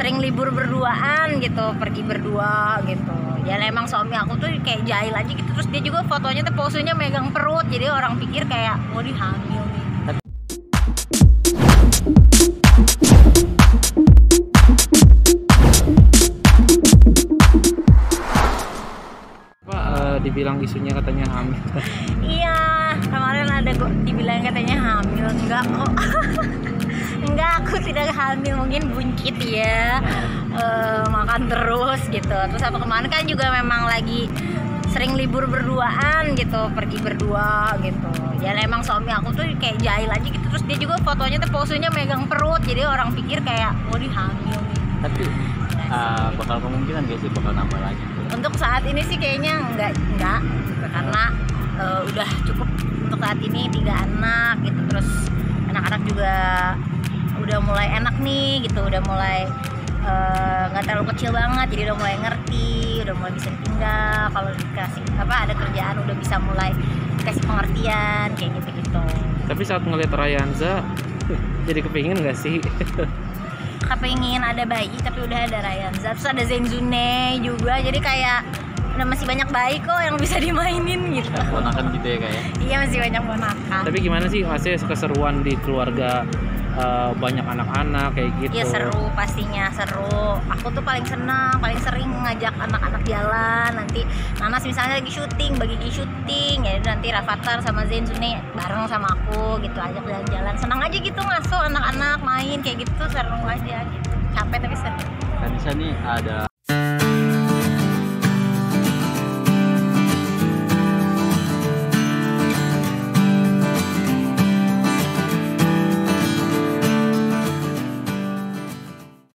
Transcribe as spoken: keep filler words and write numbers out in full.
sering libur berduaan gitu, pergi berdua gitu. Ya emang suami aku tuh kayak jahil aja gitu, terus dia juga fotonya tuh posenya megang perut, jadi orang pikir kayak oh dia hamil nih. Pak, uh, dibilang isunya katanya hamil. Iya, kemarin ada kok dibilang katanya hamil, enggak kok. Enggak, aku tidak hamil, mungkin buncit ya, e, makan terus gitu. Terus apa kemarin kan juga memang lagi sering libur berduaan gitu, pergi berdua gitu. Ya emang suami aku tuh kayak jahil aja gitu, terus dia juga fotonya tuh posenya megang perut, jadi orang pikir kayak oh dia hamil nih. Tapi uh, bakal kemungkinan gak sih bakal nambah lagi? Untuk saat ini sih kayaknya enggak, enggak gitu, karena e, udah cukup untuk saat ini, tiga anak gitu. Terus anak-anak juga udah mulai enak nih gitu, udah mulai nggak uh, terlalu kecil banget, jadi udah mulai ngerti, udah mulai bisa ditinggal kalau dikasih apa ada kerjaan, udah bisa mulai dikasih pengertian kayak gitu gitu. Tapi saat ngeliat Rayanza jadi kepingin nggak sih? Kepingin, ada bayi tapi udah ada Rayanza, terus ada Zenzune juga, jadi kayak udah masih banyak bayi kok yang bisa dimainin gitu. Ponakan gitu ya kayak? Iya, masih banyak ponakan. Tapi gimana sih maksudnya keseruan di keluarga uh, banyak anak-anak kayak gitu? Iya seru, pastinya seru. Aku tuh paling senang, paling sering ngajak anak-anak jalan. Nanti Nanas misalnya lagi syuting, bagi di syuting, ya nanti Rafathar sama Zain Sule bareng sama aku gitu, ajak jalan-jalan. Senang aja gitu ngasuh anak-anak main kayak gitu, seru aja gitu. Capek tapi seru. Kan bisa nih ada